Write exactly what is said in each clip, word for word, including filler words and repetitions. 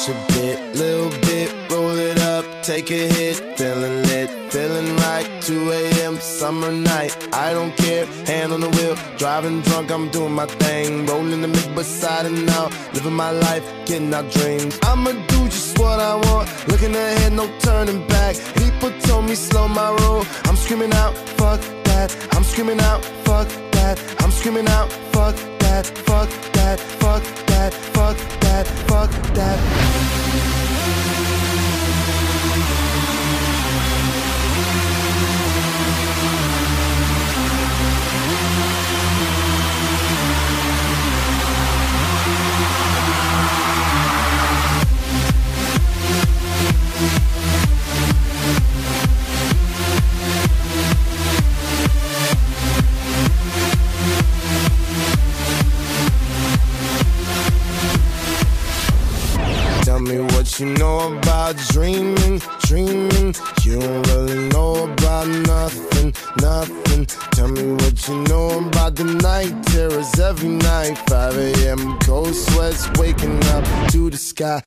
push a bit, little bit, roll it up, take a hit. Feeling lit, feeling right, two A M summer night. I don't care, hand on the wheel, driving drunk, I'm doing my thing. Rolling the mid beside and out, living my life, getting our dreams. I'ma do just what I want, looking ahead, no turning back. People told me slow my roll, I'm screaming out, fuck that. I'm screaming out, fuck that. I'm screaming out, fuck that. Fuck that, fuck that, fuck that, fuck that. Tell me what you know about dreaming, dreaming. You don't really know about nothing, nothing. Tell me what you know about the night terrors every night. five A M cold sweats waking up to the sky.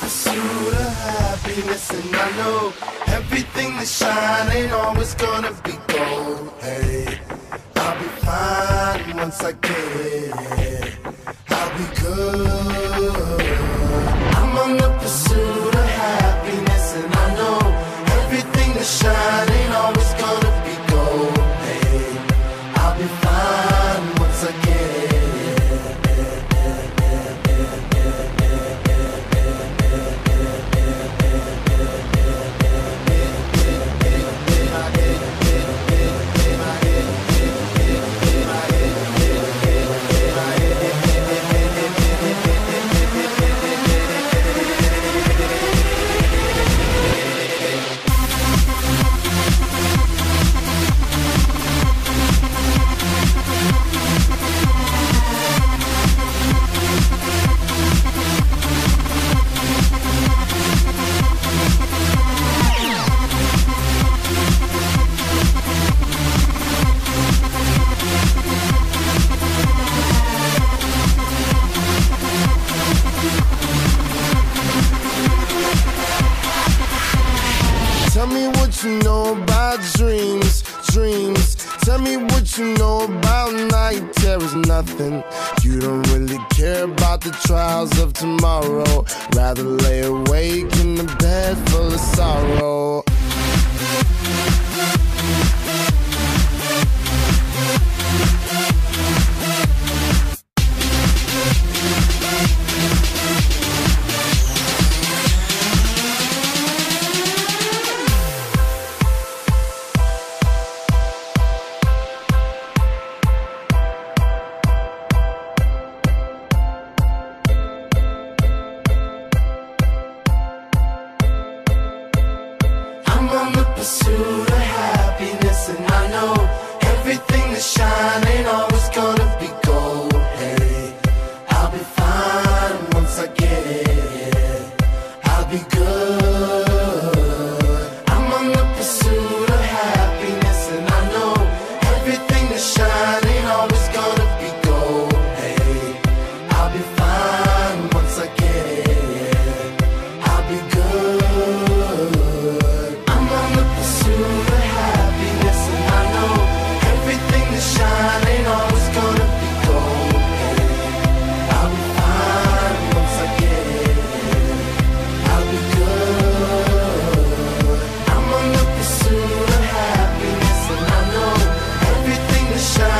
Pursuit of happiness, and I know everything that shine ain't always gonna be gold. Hey, I'll be fine once I get it. I'll be good. I'm on the pursuit of happiness, and I know everything that shine ain't always gonna be gold. Hey, I'll be fine once I get it. Tell me what you know about dreams, dreams. Tell me what you know about night terrors, nothing. You don't really care about the trials of tomorrow. Rather lay awake in the bed full of sorrow. Pursuit of happiness, and I know everything that shine ain't always gonna be gold. Hey, I'll be fine once I get it. I'll be good. I'm on the pursuit of happiness, and I know everything that shine ain't always gonna be gold. Hey, I'll be fine once I get it. I'll be good. Shine.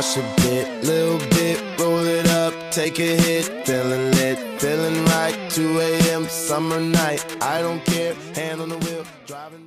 crush a bit, little bit, roll it up, take a hit. Feeling lit, feeling right, two a m, summer night. I don't care, hand on the wheel, driving.